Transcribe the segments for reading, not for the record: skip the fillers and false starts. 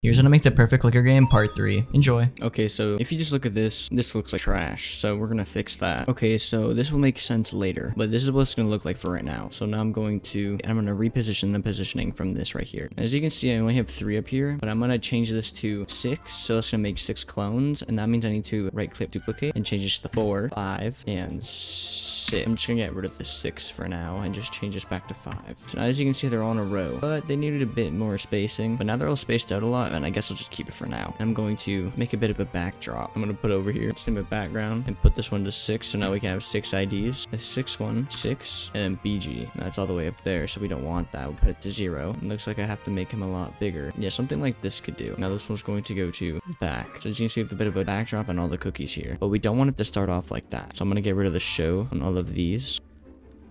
Here's how to make the perfect clicker game part 3. Enjoy. Okay, so if you just look at this, this looks like trash. So we're gonna fix that. Okay, so this will make sense later, but this is what it's gonna look like for right now. So now I'm gonna reposition the positioning from this right here. As you can see, I only have 3 up here, but I'm gonna change this to 6. So that's gonna make 6 clones. And that means I need to right click duplicate and change this to 4, 5, and 6. I'm just gonna get rid of the 6 for now and just change this back to 5. So now as you can see, they're all in a row, but they needed a bit more spacing, but now they're all spaced out a lot, and I guess I'll just keep it for now. I'm going to make a bit of a backdrop. I'm gonna put over here, just name it background, and put this one to 6, so now we can have 6 IDs, a 6, 1, 6, and then BG. And that's all the way up there, so we don't want that. We'll put it to 0. It looks like I have to make him a lot bigger. Yeah, something like this could do. Now this one's going to go to back. So as you can see, we have a bit of a backdrop and all the cookies here, but we don't want it to start off like that. So I'm gonna get rid of the show and all of these,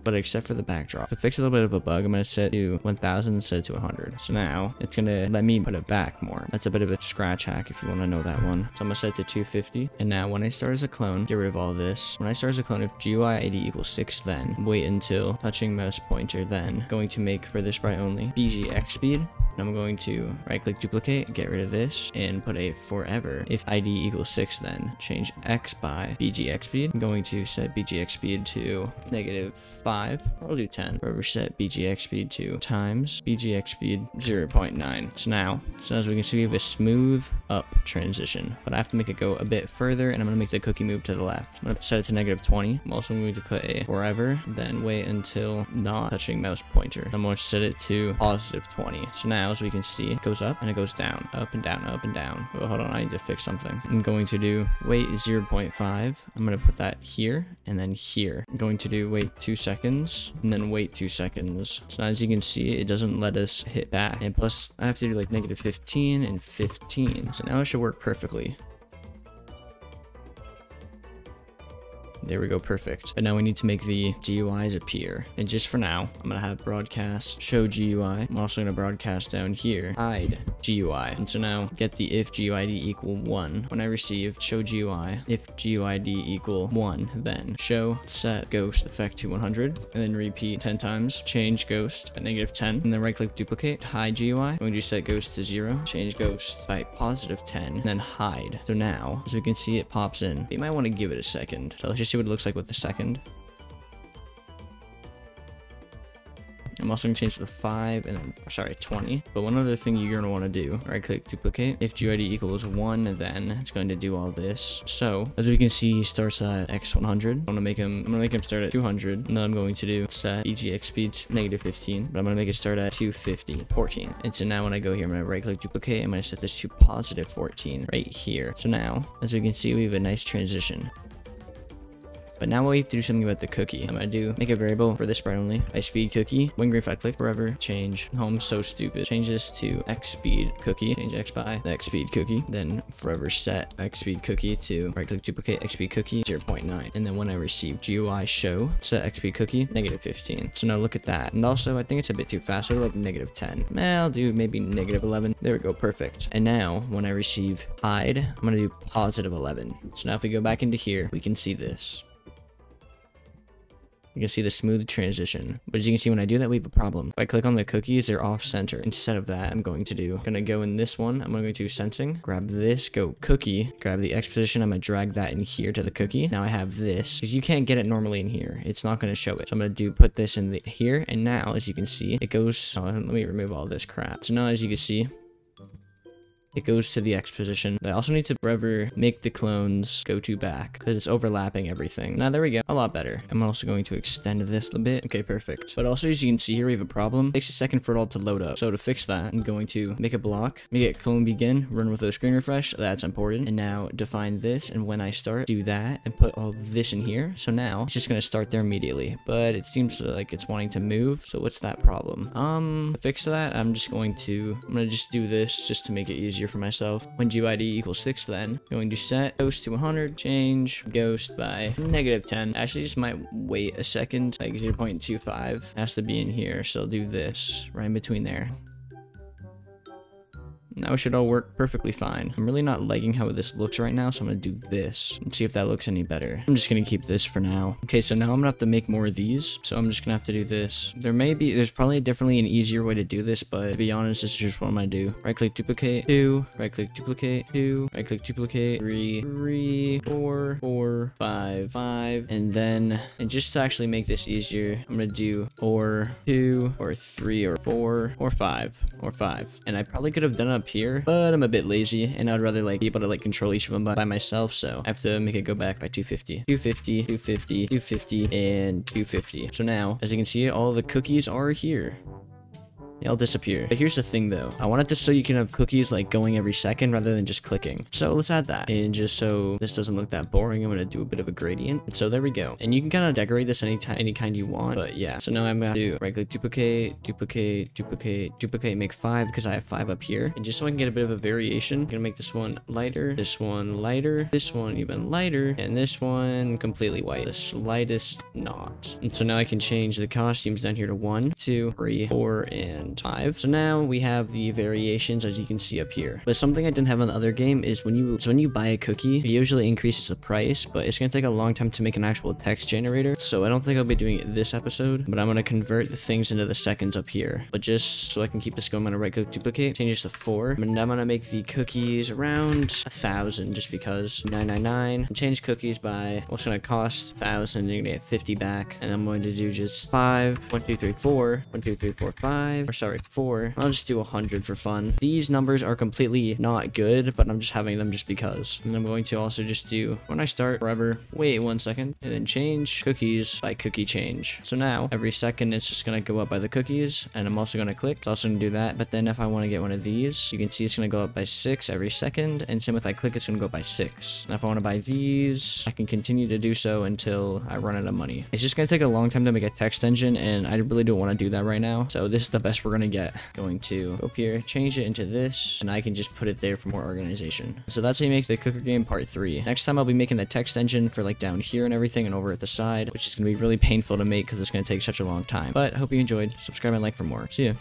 but except for the backdrop. To fix a little bit of a bug, I'm gonna set to 1000 instead to 100. So now it's gonna let me put it back more. That's a bit of a Scratch hack if you want to know that one. So I'm gonna set to 250. And now when I start as a clone, get rid of all this. When I start as a clone, if GUI ID equals 6, then wait until touching mouse pointer, then going to make for this sprite only BGX speed. I'm going to right-click duplicate, get rid of this, and put a forever. If ID equals 6, then change X by BGX speed. I'm going to set BGX speed to -5. I'll do 10. Forever set BGX speed to times BGX speed 0.9. So as we can see, we have a smooth up transition, but I have to make it go a bit further, and I'm gonna make the cookie move to the left. I'm gonna set it to -20. I'm also going to put a forever, then wait until not touching mouse pointer. I'm gonna set it to +20. So now, as we can see, it goes up and it goes down, up and down, up and down. Oh, hold on, I need to fix something. I'm going to do wait 0.5. I'm going to put that here and then here. I'm going to do wait 2 seconds and then wait 2 seconds. So now as you can see, it doesn't let us hit back. And plus, I have to do like -15 and 15. So now it should work perfectly. There we go, perfect. But now we need to make the GUIs appear. And just for now, I'm gonna have broadcast show GUI. I'm also gonna broadcast down here hide GUI. And so now get the if GUID equal 1. When I receive show GUI, if GUID equal 1, then show set ghost effect to 100, and then repeat 10 times. Change ghost at -10, and then right click duplicate, hide GUI. I'm going to set ghost to 0, change ghost by +10, and then hide. So now, as we can see, it pops in. You might want to give it a second. So let's just see what it looks like with the second. I'm also gonna change to 5 and then, sorry, 20. But one other thing you're gonna wanna do, right click duplicate. If GUID equals 1, then it's going to do all this. So as we can see, he starts at X100. I'm gonna make him start at 200. And then I'm going to do set EGX speed to -15, but I'm gonna make it start at 250, 14. And so now when I go here, I'm gonna right click duplicate. I'm gonna set this to +14 right here. So now, as we can see, we have a nice transition. But now we have to do something about the cookie. I'm gonna make a variable for this sprite only. I speed cookie. When green, if I click forever, change home so stupid. Change this to X speed cookie. Change X by the X speed cookie. Then forever set X speed cookie to right click duplicate X speed cookie 0.9. And then when I receive GUI show, set X speed cookie -15. So now look at that. And also I think it's a bit too fast. So like -10. I'll do maybe -11. There we go, perfect. And now when I receive hide, I'm gonna do +11. So now if we go back into here, we can see this. You can see the smooth transition, but as you can see, when I do that, we have a problem. If I click on the cookies, they're off center. Instead of that, I'm gonna go in this one. I'm going to sensing, grab this, go cookie, grab the X position. I'm gonna drag that in here to the cookie. Now I have this, because you can't get it normally in here. It's not gonna show it. So I'm gonna put this in here, and now as you can see, it goes. Oh, let me remove all this crap. So now as you can see, it goes to the X position. I also need to forever make the clones go to back because it's overlapping everything. Now there we go, a lot better. I'm also going to extend this a bit. Okay, perfect. But also, as you can see here, we have a problem. It takes a second for it all to load up. So to fix that, I'm going to make a block, make it clone begin, run with a screen refresh. That's important. And now define this, and when I start, do that and put all this in here. So now it's just gonna start there immediately. But it seems like it's wanting to move. So what's that problem? To fix that, I'm gonna do this just to make it easier for myself. When GUID equals 6, then going to set ghost to 100, change ghost by -10. Actually, just might wait a second, like 0.25 has to be in here, so I'll do this right in between there. Now it should all work perfectly fine. I'm really not liking how this looks right now, so I'm gonna do this and see if that looks any better. I'm just gonna keep this for now. Okay, so now I'm gonna have to make more of these, so I'm just gonna have to do this. There's probably definitely an easier way to do this, but to be honest, this is just what I'm gonna do. Right click duplicate, 2, right click duplicate, 2, right click duplicate, 3, 4, 5, and then, and just to actually make this easier, I'm gonna do or 2 or 3 or 4 or 5. And I probably could have done it up here, but I'm a bit lazy and I'd rather like be able to like control each of them by myself, so I have to make it go back by 250, 250, 250, 250, and 250. So now, as you can see, all the cookies are here. They'll disappear. But here's the thing though, I wanted to so you can have cookies like going every second rather than just clicking. So let's add that. And just so this doesn't look that boring, I'm gonna do a bit of a gradient. And so there we go. And you can kind of decorate this any kind you want, but yeah. So now I'm gonna do right click duplicate, duplicate, duplicate, duplicate, make 5 because I have 5 up here. And just so I can get a bit of a variation, I'm gonna make this one lighter, this one lighter, this one even lighter, and this one completely white. The slightest knot. And so now I can change the costumes down here to 1, 2, 3, 4, and 5. So now we have the variations as you can see up here. But something I didn't have on the other game is when you buy a cookie, it usually increases the price, but it's gonna take a long time to make an actual text generator. So I don't think I'll be doing it this episode, but I'm gonna convert the things into the seconds up here. But just so I can keep this going, I'm gonna right click duplicate, change this to 4. And I'm gonna make the cookies around 1,000 just because 999. And change cookies by what's gonna cost 1,000, and you're gonna get 50 back. And I'm going to do just 4. I'll just do 100 for fun. These numbers are completely not good, but I'm just having them just because. And I'm going to also just do when I start forever. Wait one second, and then change cookies by cookie change. So now every second it's just gonna go up by the cookies, and I'm also gonna click. It's also gonna do that. But then if I want to get one of these, you can see it's gonna go up by 6 every second, and same with I click, it's gonna go up by 6. And if I want to buy these, I can continue to do so until I run out of money. It's just gonna take a long time to make a text engine, and I really don't want to do that right now. So this is the best we're gonna get. Going to go up here, change it into this, and I can just put it there for more organization. So that's how you make the cooker game part 3. Next time I'll be making the text engine for like down here and everything and over at the side, which is gonna be really painful to make because it's gonna take such a long time. But hope you enjoyed. Subscribe and like for more. See ya.